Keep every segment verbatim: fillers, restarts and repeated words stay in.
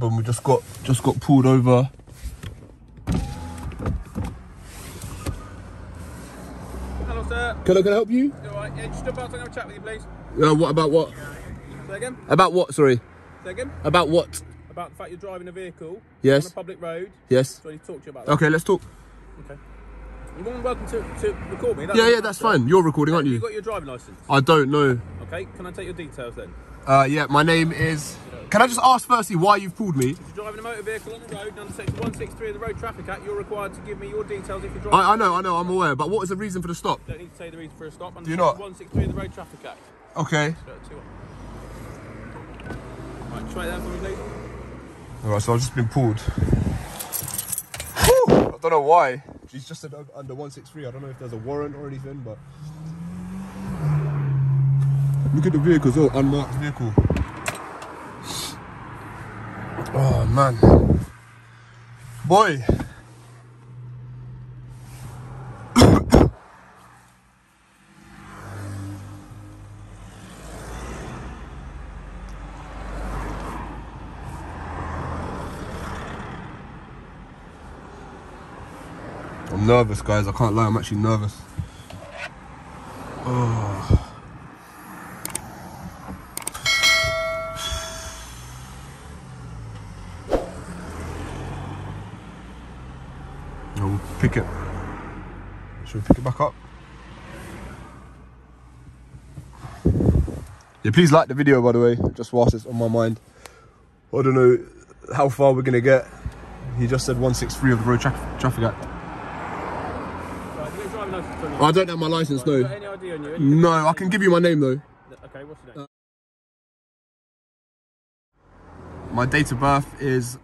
And we just got just got pulled over. Hello, sir. Can I can I help you? All right. Yeah, just step out and have a chat with you, please. Uh, what about what? Say again. About what? Sorry. Say again. About what? About the fact you're driving a vehicle. Yes. On a public road. Yes. So I need to talk to you about that. Okay, let's talk. Okay. You're more than welcome to, to record me. That's yeah, yeah, that's fine. fine. You're recording, aren't you? You got your driving licence? I don't know. Okay, can I take your details then? Uh, yeah, my name is... Can I just ask firstly why you've pulled me? If you're driving a motor vehicle on the road under section one six three of the Road Traffic Act, you're required to give me your details if you're driving... I, I know, I know, I'm aware, but what was the reason for the stop? You don't need to say the reason for a stop. Under Do you not? one six three of the Road Traffic Act. Okay. Right, try that for me, please. Alright, so I've just been pulled. Whew, I don't know why. She's just said under one six three. I don't know if there's a warrant or anything, but look at the vehicles, oh, unmarked vehicle. Oh man, boy. I'm nervous, guys. I can't lie. I'm actually nervous. Oh. We'll pick it. Should we pick it back up? Yeah, please like the video, by the way, just whilst it's on my mind. I don't know how far we're going to get. He just said one six three of the Road Traf Traffic Act. I don't have my licence, no. Any idea on you? Any no, I can give you my name, though. Okay, what's your name? My date of birth is...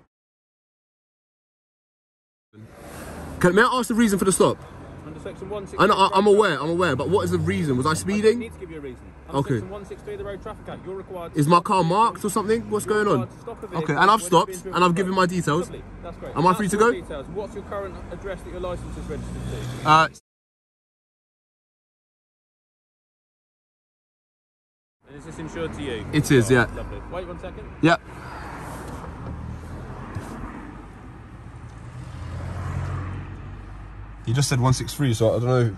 Can, may I ask the reason for the stop? Under section one sixty-three... I know, I, I'm aware, I'm aware, but what is the reason? Was I speeding? I need to give you a reason. Under okay. section one sixty-three of the Road Traffic Act, you're required... To is my car marked or something? What's going on? Okay, and I've stopped, and I've given my details. Lovely. That's great. Am I free to go? Details. What's your current address that your licence is registered to? Uh... And is this insured to you? It is, oh, yeah. Lovely. Wait one second. Yep. You just said one six three, so I don't know.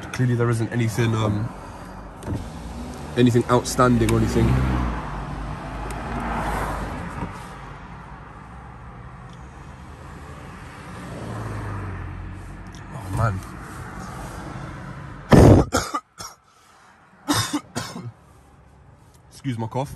I'd... Clearly there isn't anything, um, anything outstanding or anything. Oh, man. Excuse my cough.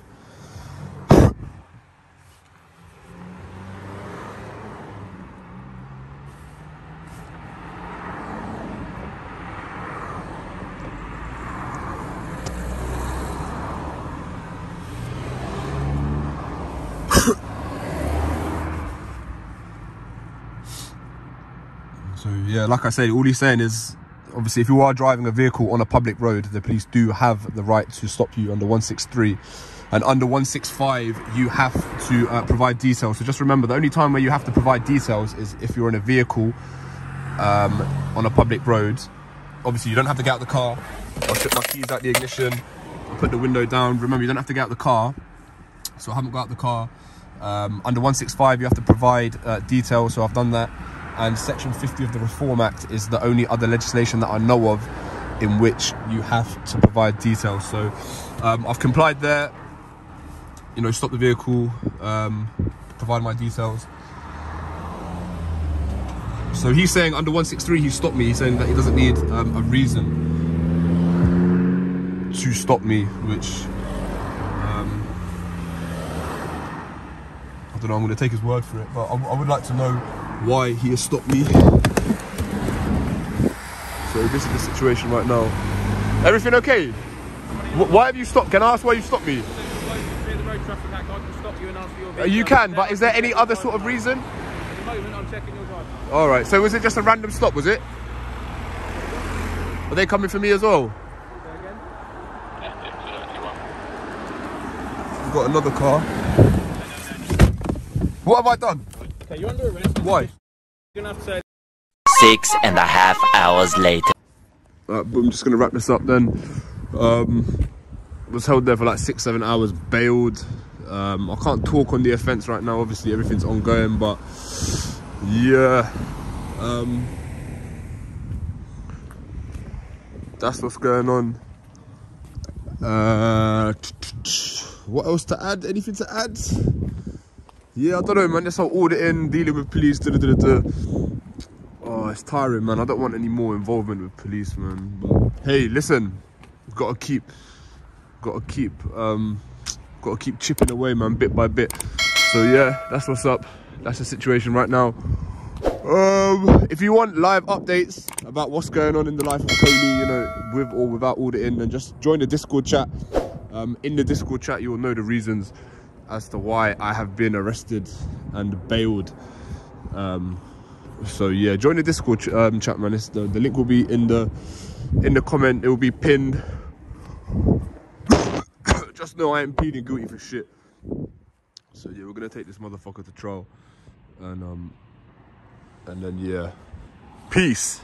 So yeah, like I said, all he's saying is, obviously, if you are driving a vehicle on a public road, the police do have the right to stop you under one six three. And under one six five, you have to uh, provide details. So just remember, the only time where you have to provide details is if you're in a vehicle um, on a public road. Obviously, you don't have to get out the car. I took my keys out the ignition. I put the window down. Remember, you don't have to get out the car. So I haven't got out the car. Um, under one six five, you have to provide uh, details. So I've done that. And section fifty of the Reform Act is the only other legislation that I know of in which you have to provide details. So um, I've complied there, you know, stop the vehicle, um, provide my details. So he's saying under one six three he stopped me. He's saying that he doesn't need um, a reason to stop me, which um, I don't know, I'm going to take his word for it, but I, I would like to know why he has stopped me. So this is the situation right now. Everything okay? Why have you stopped? Can I ask why you stopped me? You can, but is there any other sort of reason? At the moment, I'm checking your driver. All right. So was it just a random stop? Was it? Are they coming for me as well? We've got another car. What have I done? You're under arrest. Why? Six and a half hours later. Uh, but I'm just going to wrap this up then. Um, was held there for like six, seven hours, bailed. Um, I can't talk on the offence right now. Obviously, everything's ongoing, but yeah. Um, that's what's going on. Uh, what else to add? Anything to add? Yeah, I don't know, man. That's how auditing, dealing with police, da da da da. Oh, it's tiring, man. I don't want any more involvement with police, man. But hey, listen, gotta keep, gotta keep, um, gotta keep chipping away, man, bit by bit. So yeah, that's what's up. That's the situation right now. Um, if you want live updates about what's going on in the life of Kolee, you know, with or without auditing, then just join the Discord chat. Um, in the Discord chat, you'll know the reasons as to why I have been arrested and bailed. Um, so yeah, join the Discord ch um, chat, man. It's the, the link will be in the in the comment. It will be pinned. Just know I ain't pleading guilty for shit. So yeah, we're gonna take this motherfucker to trial, and um, and then yeah, peace.